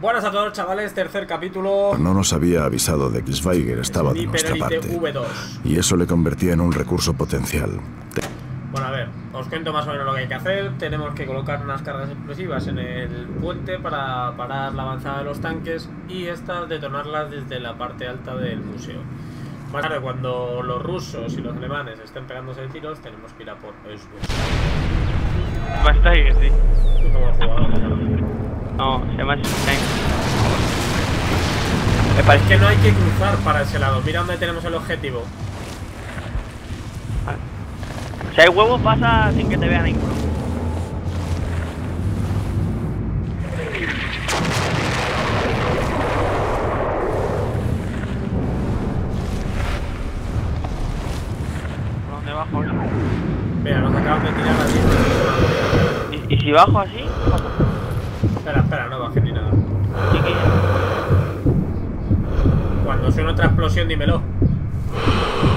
Buenas a todos, chavales, tercer capítulo. No nos había avisado de que Schweiger estaba de nuestra parte V2. Y eso le convertía en un recurso potencial. Bueno, a ver, os cuento más o menos lo que hay que hacer. Tenemos que colocar unas cargas explosivas en el puente para parar la avanzada de los tanques y estas detonarlas desde la parte alta del museo. Más tarde, cuando los rusos y los alemanes estén pegándose de tiros, tenemos que ir a por Schweiger. Basta que sí. Tú como jugador, ¿no? No, se llama Schweiger. Me parece que no hay que cruzar para ese lado. Mira dónde tenemos el objetivo. Ah. Si hay huevos, pasa sin que te vean ninguno. ¿Por dónde bajo ahora? Mira, nos acaban de tirar así. ¿Y si bajo así? Espera, espera, no bajes ni nada. Cuando suena otra explosión, dímelo.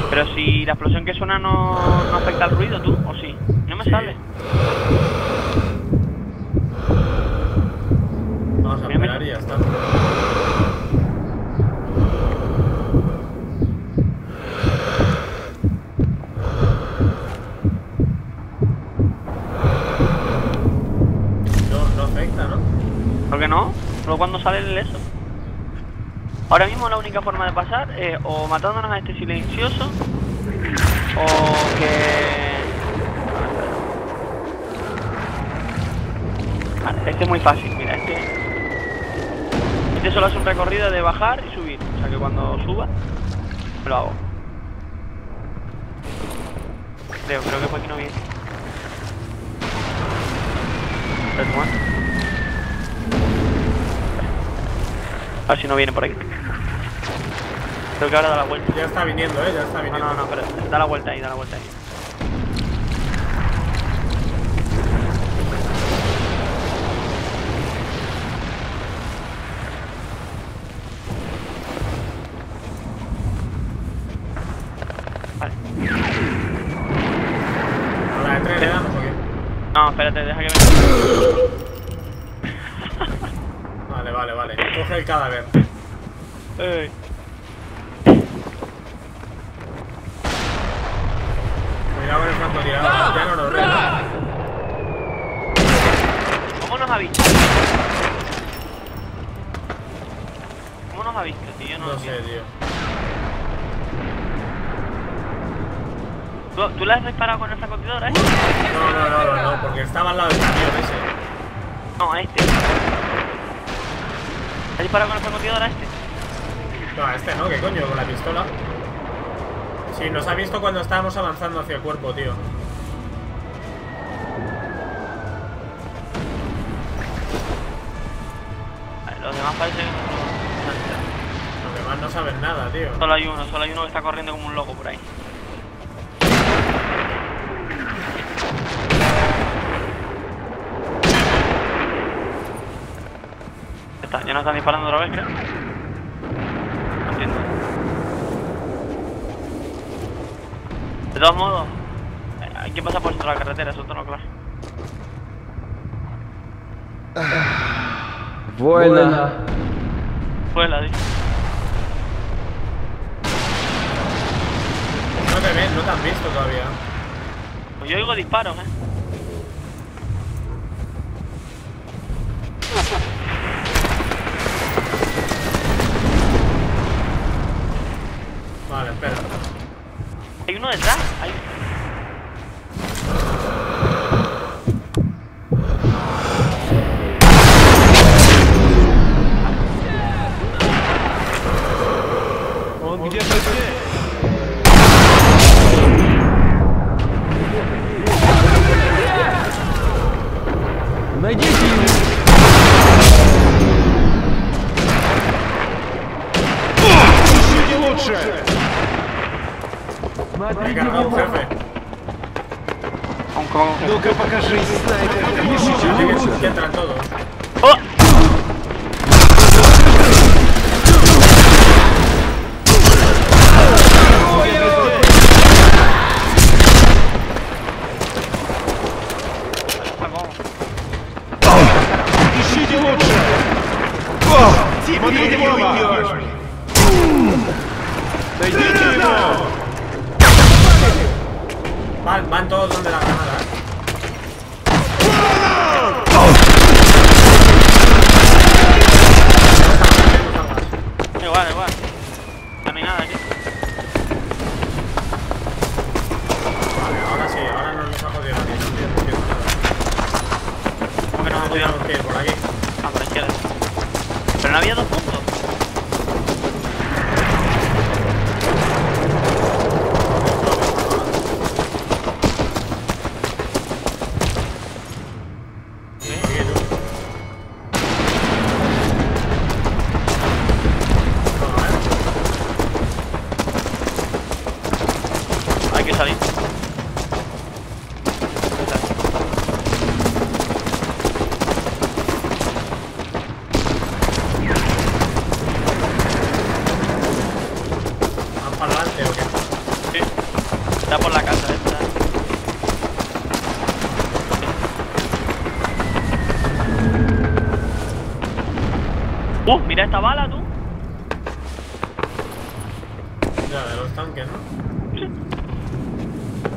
Pero si la explosión que suena no afecta al ruido, ¿tú? ¿O sí? No me sale. Vamos a esperar y ya está. Cuando sale el eso. Ahora mismo la única forma de pasar es o matándonos a este silencioso o que... Vale, este es muy fácil, mira, este solo hace un recorrido de bajar y subir, o sea que cuando suba lo hago. Creo que fue aquí no viene. A ver si no viene por ahí. Creo que ahora da la vuelta. Ya está viniendo, ya está viniendo. No, pero da la vuelta ahí, da la vuelta ahí. Vale. ¿A la de tres le damos o qué? No, espérate, deja que me... Vale. Coge el cadáver. Ey. Cuidado con el factoría. Ya no nos resta. ¿Cómo nos ha visto, tío? No sé, tío. ¿Tú la has disparado con esa contenedora, eh? No, porque estaba al lado del camión ese. No, este. ¿Has disparado con la francotiradora este? No, a este no, ¿qué coño? Con la pistola. Sí, nos ha visto cuando estábamos avanzando hacia el cuerpo, tío. Los demás parecen... Los demás no saben nada, tío. Solo hay uno que está corriendo como un loco por ahí. Ya nos están disparando otra vez, creo. No entiendo. De todos modos, hay que pasar por la carretera, eso está no claro. Vuela, tío. No te ves, no te has visto todavía. Pues yo oigo disparos, Vale, espera. ¿Hay uno detrás? Hay... Ну-ка покажи, снайпер. О! Ищите лучше. Van todos donde la granada. Igual. No hay nada aquí. Vale, ahora sí, ahora no nos ha jodido nadie. Porque no podíamos ir por aquí. Ah, por izquierda. Pero no había dos puntos. Mira esta bala, tú. Ya, de los tanques, ¿no? Sí.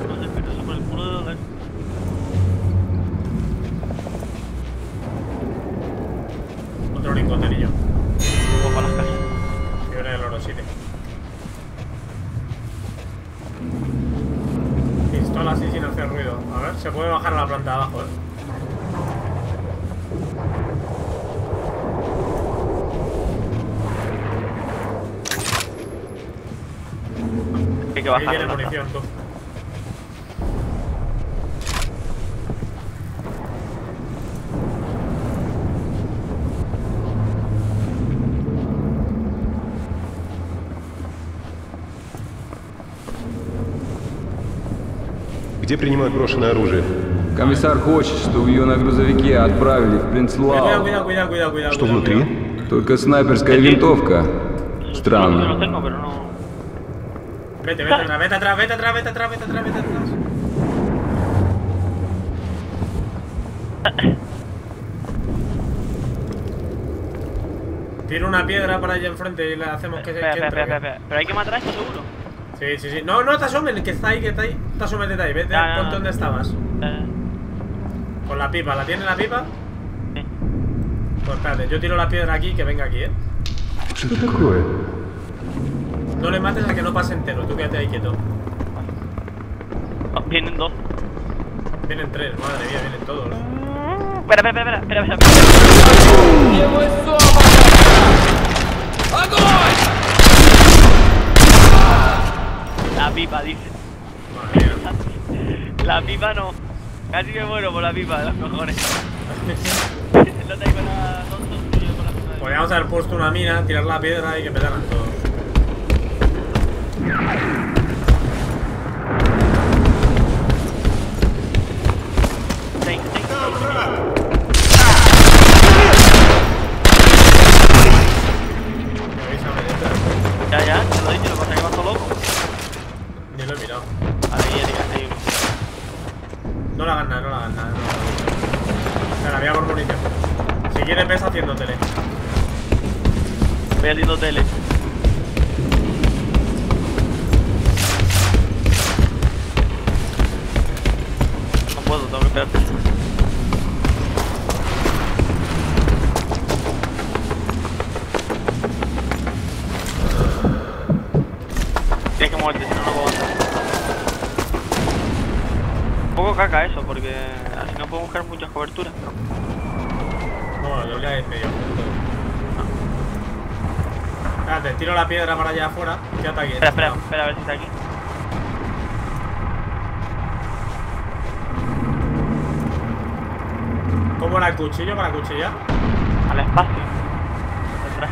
No se pierde sobre el culo de la... Otro lingoterillo. Luego para las casas. Y ahora el oro 7. Pistola así sin hacer ruido. A ver, se puede bajar a la planta de abajo, ¿eh? Ahí tiene munición, tú. Где принимают брошенное оружие? Комиссар хочет, чтобы ее на грузовике отправили в Принц-Луау. Что внутри? Только снайперская винтовка. Странно. Vete atrás. Tiro una piedra para allá enfrente y le hacemos que se entre. Espera. Pero hay que matar a esto seguro. Sí. No te asomes, que está ahí, Te asomes de ahí, vete, ponte donde estabas. Con la pipa, ¿la tiene la pipa? Sí. Pues espérate, yo tiro la piedra aquí, que venga aquí, ¿Qué te ocurre? No le mates a que no pase entero, tú quédate ahí quieto. Vienen dos. Vienen tres, madre mía, vienen todos. Espera. ¡Llevo esto a matar! ¡Agón! La pipa, dice. Madre mía. La pipa no. Casi me muero por la pipa, los cojones. No tengo nada tonto, tío, por la pipa. Podríamos haber puesto una mina, tirar la piedra y que petaran todos. Ya, te lo he dicho, lo que pasa es que vas todo loco. Ni lo he mirado. Ahí, No la hagas nada. Me la voy a por munición. Si quieres ves haciendo tele. Voy haciendo tele. Tengo que esperar. Tienes que moverte, si no, no puedo avanzar. Un poco caca eso, porque así no puedo buscar muchas coberturas. No, yo ya he medio. Espérate, tiro la piedra para allá afuera. Ya está aquí. Espera, a ver si está aquí. ¿Cómo era el cuchillo para cuchillar? Al espacio. Detrás.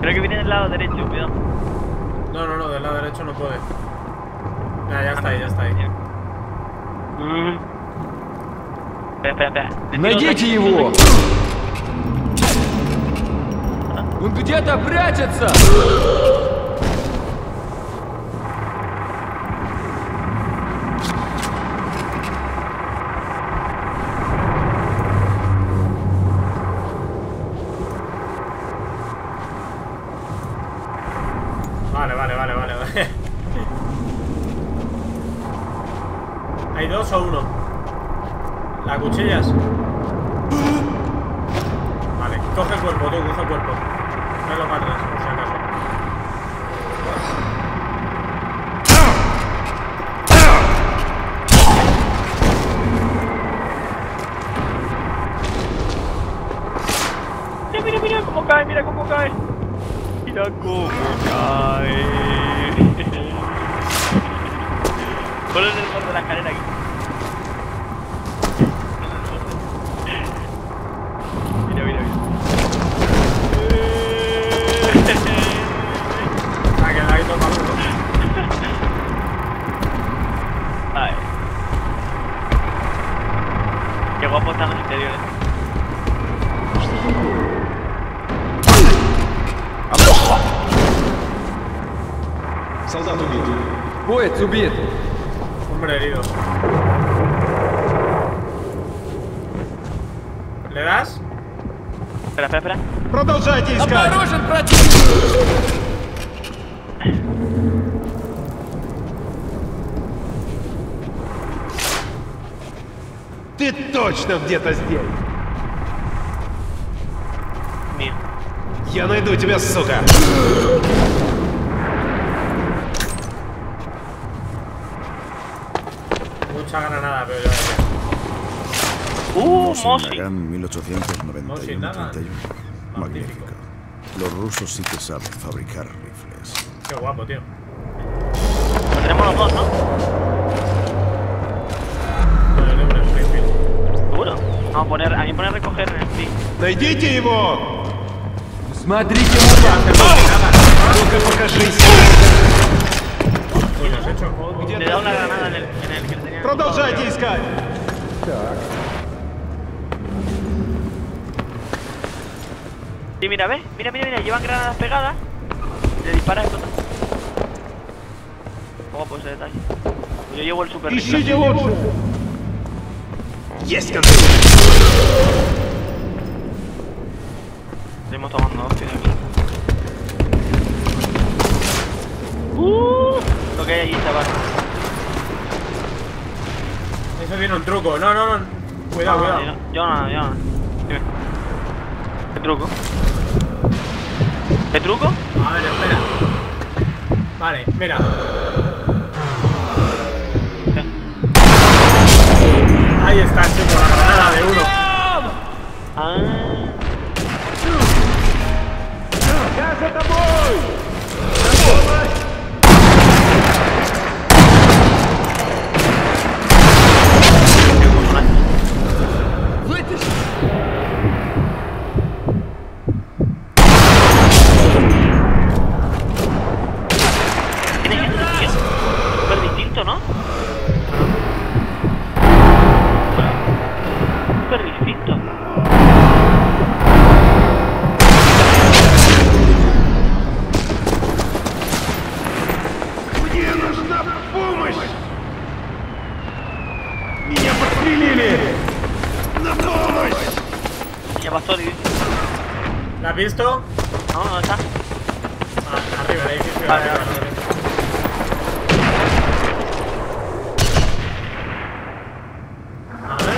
Creo que viene del lado derecho, cuidado. No, del lado derecho no puede. Ya está ahí. Espera. Найдите его! Он где-то прячется! ¿Hay dos o uno? ¿La cuchillas? Vale, coge el cuerpo, tú, coge el cuerpo. Tráelo para atrás, por si acaso. Mira, mira, mira cómo cae, mira cómo cae. Mira cómo cae. Ponlo en el borde de la escalera aquí. Mira, mira, mira. Ah, que la he tomado. Ay. Qué guapo están los interiores. Soldado убит. Боец убит. Hombre herido. ¿Le das? Espera, espera, espera. Продолжайте искать. Обнаружен противник. Ты точно где-то здесь. Мир. Я найду тебя, сука. Mucha granada, pero ya veré. Mosin. Nagan 1891. Magnífico. Los rusos sí que saben fabricar rifles. Qué guapo, tío. Lo tenemos los dos, ¿no? Bueno, yo tengo un rifle. ¿Seguro? Vamos a poner. A mí poner recoger el rifle. ¡Найдите его! Смотрите, le da una granada en el que tenía. Продолжайте искать. Так. Sí, mira, ¿ves? Mira, mira, mira, llevan granadas pegadas. Le dispara esto. Guapo ese detalle. Yo llevo el super rifle. Yes, estamos tomando hostia de aquí. Lo que hay allí está abajo. Eso viene un truco. No, no, no. Cuidado, cuidado. Yo no. Dime. ¿Qué truco? ¿Qué truco? A ver, espera. Vale, mira. Ahí está, chico, la granada de uno. Ah. ¡Ya se tapó! ¿La has visto? No, no está. Ah, arriba, el edificio. Vale, vale, vale. A ver.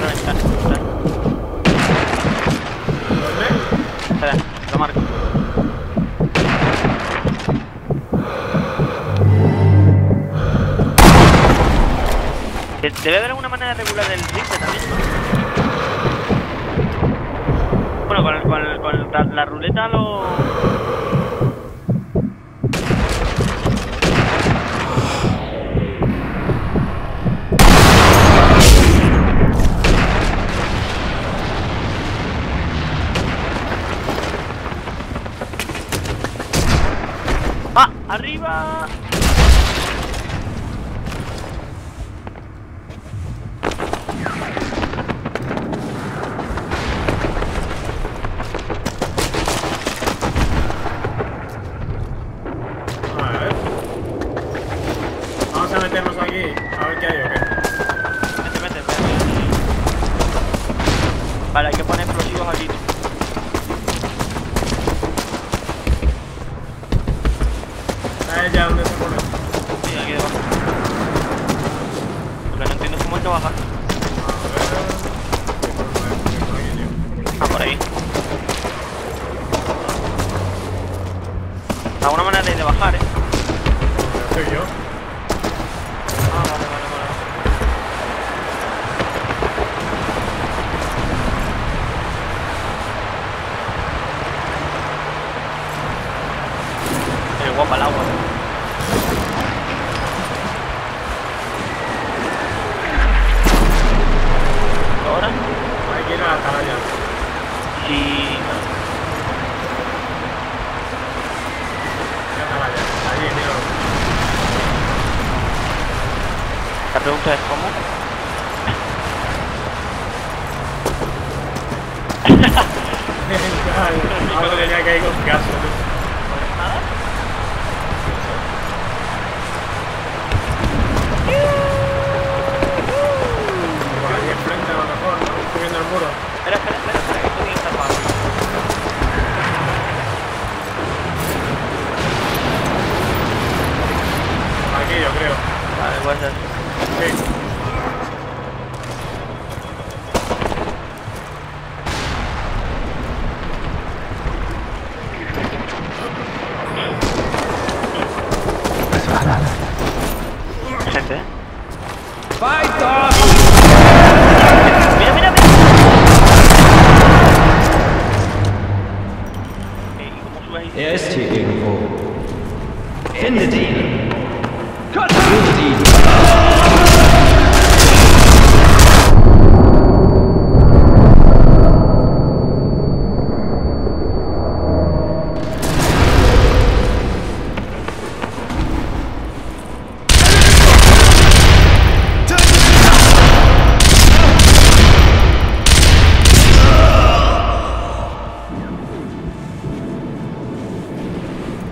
No, está. ¿Dónde? Espera, lo marco. Debe haber alguna manera regular del rifle también, ¿no? Bueno, con la ruleta lo... ¡Ah! ¡Arriba! Vale, hay que poner explosivos aquí. ¿Sabes ya dónde se pone? Sí, aquí. que bajar. Ah, por ahí. Alguna manera hay de bajar, Soy yo. Ah, vale, vale, vale. Es guapa el agua. ¿Ahora? Hay que ir a la atalaya. Sí. La pregunta es cómo. Ahora tenía que ir con caso. Por ahí enfrente a lo mejor, ¿no? Subiendo el muro. Espera, espera, espera, espera, que estoy bien tapado. Aquí yo creo. Vale, voy a hacer. Okay. Gente, ¡fight off! Mira, mira, mira. ¿Cómo sube ahí? Er ist hier irgendwo. Ende den. Cut!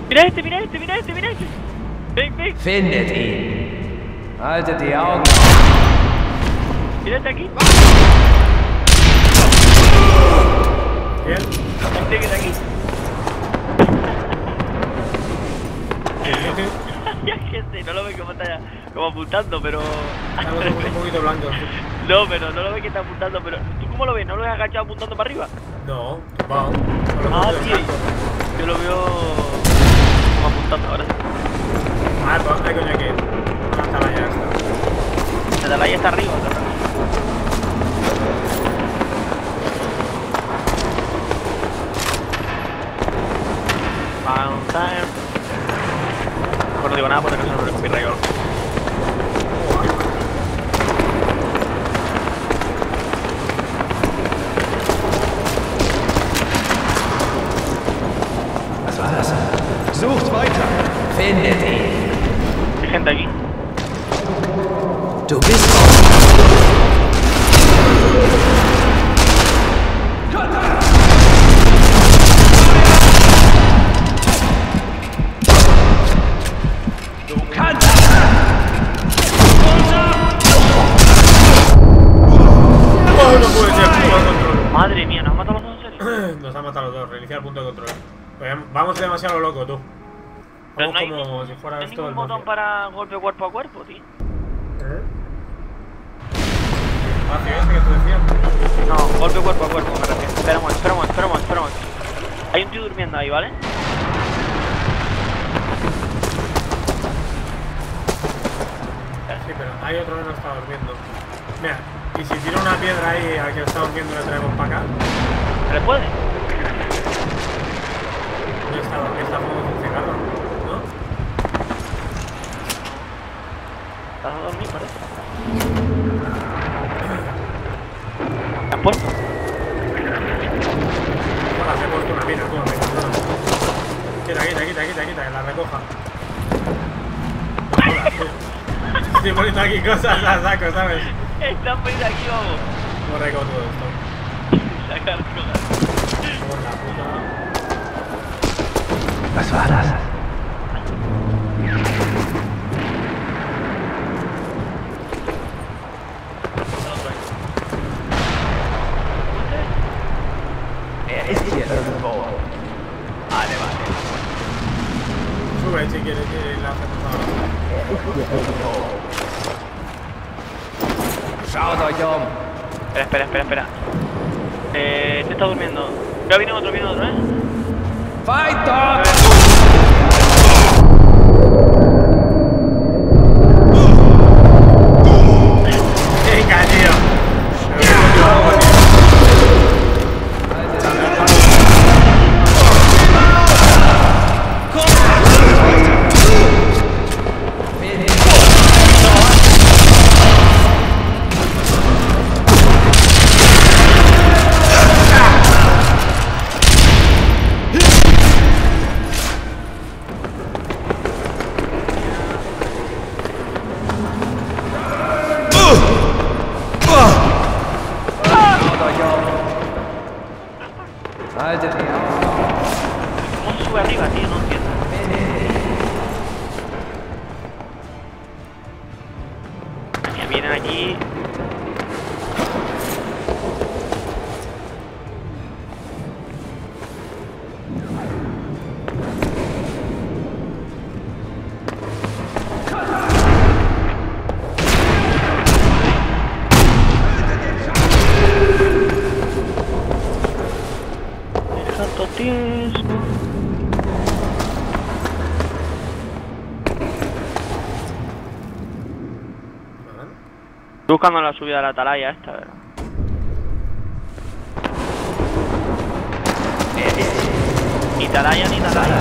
Mira este, mira este, mira este, mira este. Ven, ven. Findet ihn. Haltet die Augen. Mira este aquí. Bien. Este que está aquí. Ya gente, no lo ve como está como apuntando, pero. Un poquito blanco. No, pero no lo ve que está apuntando, pero. ¿Tú cómo lo ves? ¿No lo ves agachado apuntando para arriba? No, vamos. Ah, sí. Yo lo veo. Apuntando ahora. Ah, pues hay coño que ir. Una atalaya está. La atalaya está arriba, otra vez. Found time. Pues no digo nada porque no se lo respira yo. Sucht weiter. Findet ihn. Hay gente aquí. Du bist. Du kannst. Oh, no puede ser. Madre mía, nos han matado los dos en serio. Nos han matado los dos. Reiniciar punto de control. Vamos demasiado loco, tú. Vamos no como hay, si fuera no esto hay el botón mafia. Para golpe cuerpo a cuerpo, tío. ¿Eh? Ah, ¿qué es? ¿Qué tú decías? No, golpe cuerpo a cuerpo, me refiero. Esperamos, esperamos, esperamos, esperamos. Hay un tío durmiendo ahí, ¿vale? Sí, pero hay otro que no está durmiendo. Mira, y si tiro una piedra ahí al que está durmiendo, le traemos para acá. ¿Se le puede? Ya está, porque está muy encerrado, ¿no? Estás a dormir, parece. ¿Te has puesto? Hola, se ha puesto una mina, tú no me quita, quita, que la recoja. Hola, tío. Estoy poniendo aquí cosas a saco, ¿sabes? Están poniendo aquí, vamos. No recojo todo esto. Sacar cosas. Por la puta. Was war das? Ist hier irgendwo. Alle waren. Sube, si quieres que la hacemos ahora. Schaut euch um. Espera. Te está durmiendo. Ya viene otro, ¿eh? ¡Fight! Estoy buscando la subida de la atalaya esta, ¿verdad? Ni atalaya ni atalaya.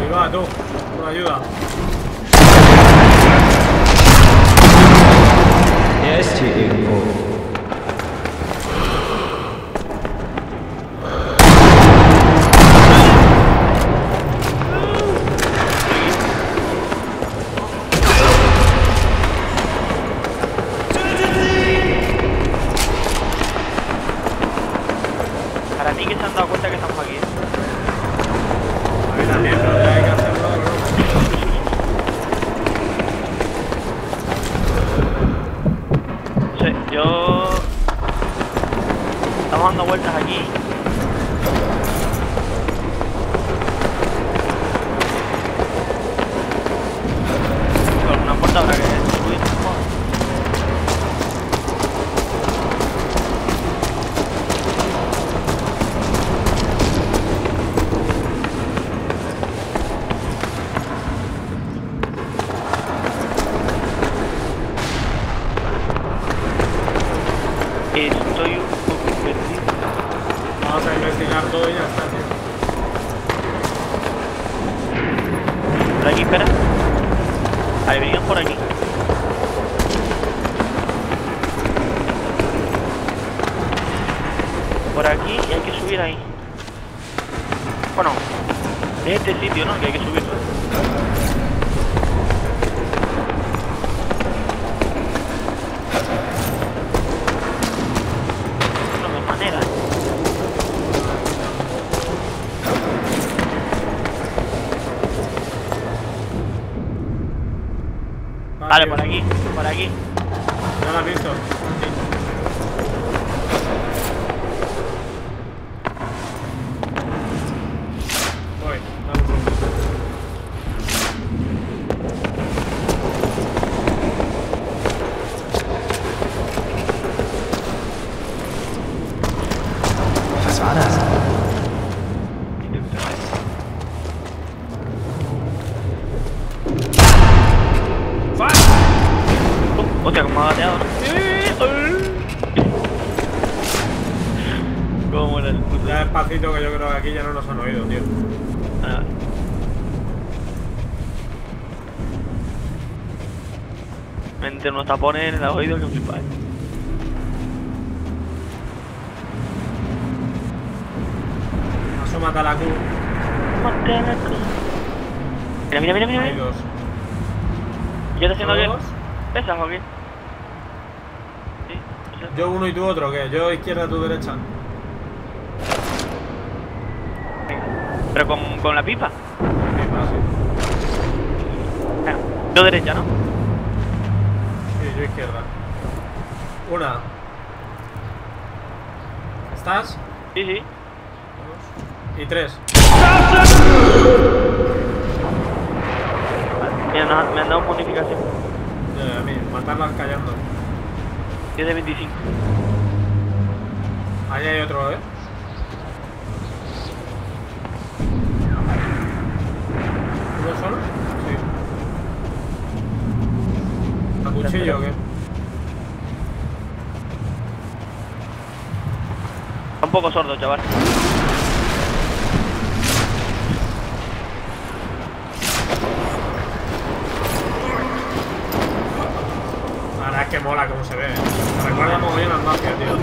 Ahí va, tú, una ayuda. Yes, chico. Vale, por aquí. No lo has visto. Voy, dale. ¿Was war das? Hostia, como ha gateado. Como era el puto. Ya despacito, que yo creo que aquí ya no nos han oído, tío. Ah. Mete unos tapones en el oído que flipáis. Asómate a la Q. Mira. Hay dos. ¿Qué estás haciendo aquí? ¿Pesas o qué? Sí, pesas. Yo uno y tú otro, ¿qué? Yo izquierda, tú derecha. ¿Pero con la pipa? Con la pipa, sí. Bueno, yo derecha, ¿no? Sí, yo izquierda. Una. ¿Estás? Sí. Dos. Y tres. Mira, me han dado bonificación. A mí, matarlas callando. 10 de 25. Ahí hay otro, ¿eh? ¿Uno solo? Sí. ¿A cuchillo o qué? Está un poco sordo, chaval. Ahora es que mola como se ve. Me recuerda muy bien las mafias, tío.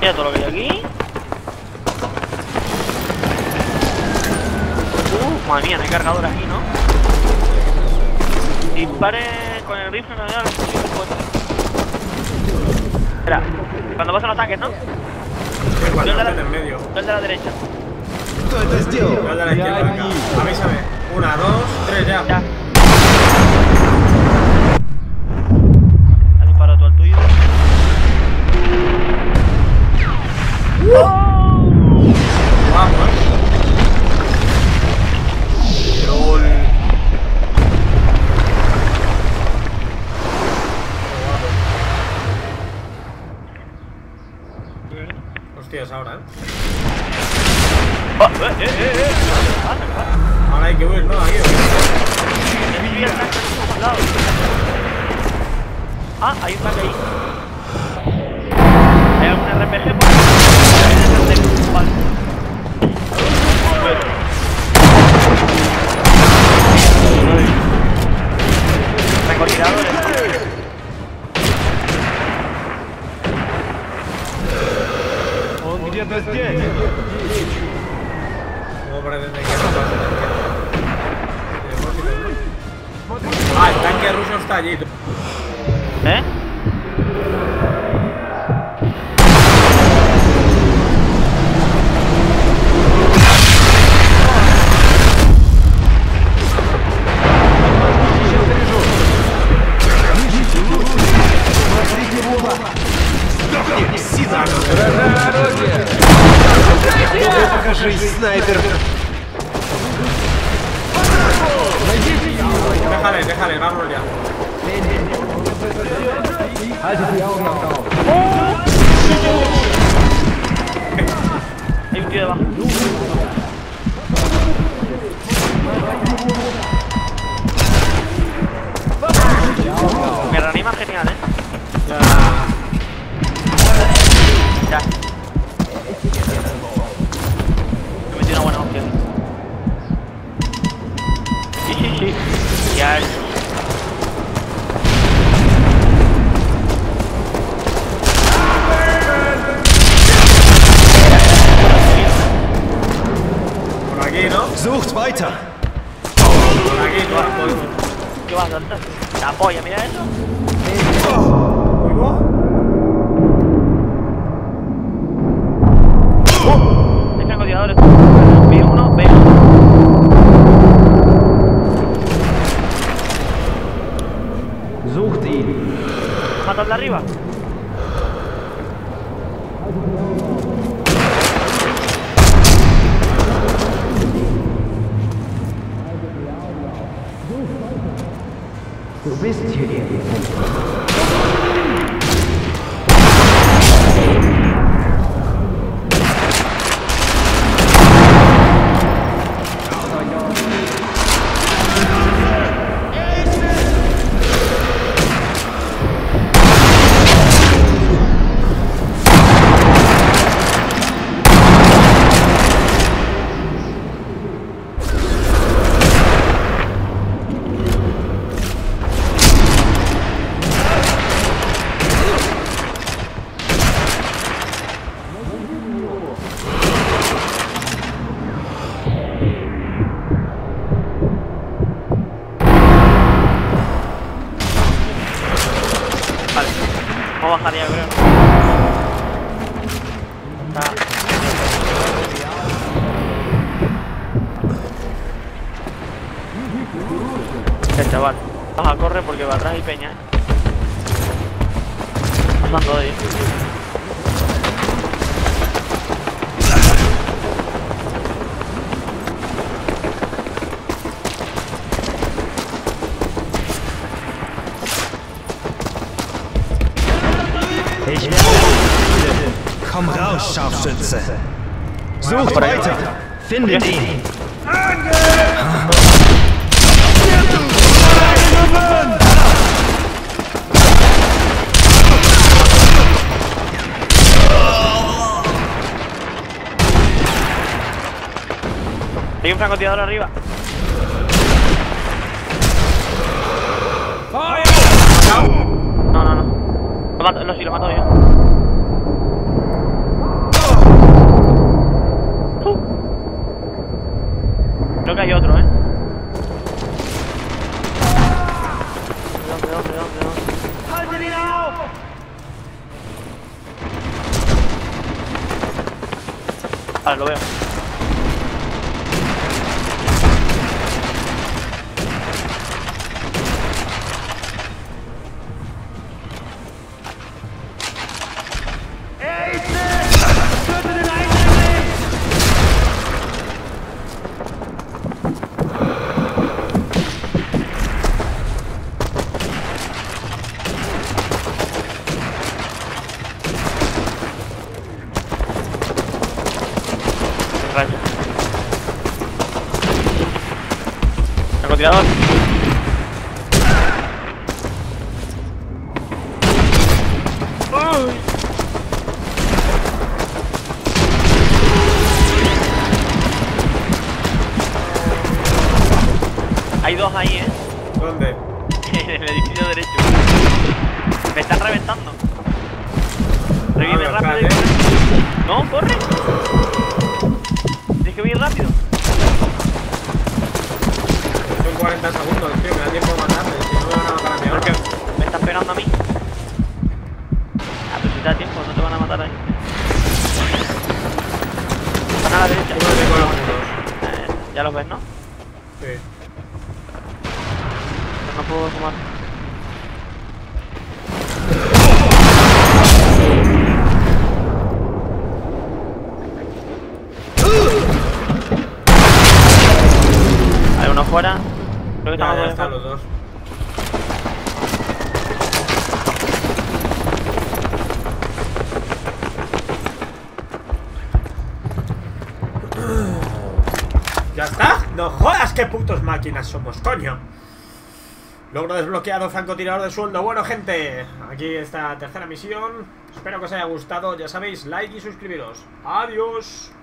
Mira todo lo que hay aquí. Madre mía, no hay cargador aquí, ¿no? Dispare con el rifle, no hay. Espera, cuando pasan los ataques, ¿no? Yo el de la derecha. Entonces, tío, voy a dar a la izquierda, venga. Avísame. 1, 2, 3, ya. Ya. ¿Has disparado tú al tuyo? Vamos, LOL. Hostias, ahora, ahora hay que huir, ¿no? Aquí, ah, hay un tanque ahí. Hay algún RPG por ahí. Vale. Recortadores. Ah, el tanque ruso está allí. ¿Eh? Покажись, снайпер. Déjale, déjale, vamos ya. Hay un tío debajo. Me reanima genial, ¿eh? Ya. Me metí una buena opción. Sí. Ya es. Por aquí, ¿no? Sucht weiter. Por aquí, por aquí. ¿Qué vas a hacer? La polla, mira eso. Hay francotiradores. B1, B1. ¿Matarla arriba? Du bist hier. Chaval, baja, corre porque va atrás y peña. Pasando de ahí. Ich werde... Komm raus, Scharfschütze. Sucht weiter. Findet ihn. Hay un francotirador arriba. Lo mato, no, sí, lo mato yo. Creo que hay otro, eh. Cuidado. Vale, lo veo. Tirador. Hay dos ahí, ¿eh? ¿Dónde? En el edificio derecho. Me están reventando. Revive rápido. No, corre. Tienes que venir rápido. 40 segundos, tío, me da tiempo de matarme, si no me van a matar a mí ahora. Me está esperando a mí. Ah, pero si te da tiempo, no te van a matar ahí. Van a la derecha. Uno tengo los dos. Ya los ves, ¿no? Sí. Pero no puedo fumar. Vale, uno fuera. Creo que ya, ya están los dos. ¿Ya está? ¡No jodas! ¡Qué putos máquinas somos, coño! Logro desbloqueado, francotirador de sueldo. Bueno, gente, aquí esta tercera misión. Espero que os haya gustado. Ya sabéis, like y suscribiros. ¡Adiós!